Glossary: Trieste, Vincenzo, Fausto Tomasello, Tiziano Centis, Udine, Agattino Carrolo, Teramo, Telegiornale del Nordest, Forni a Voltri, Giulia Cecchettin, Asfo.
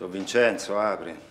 Sono Vincenzo, apri.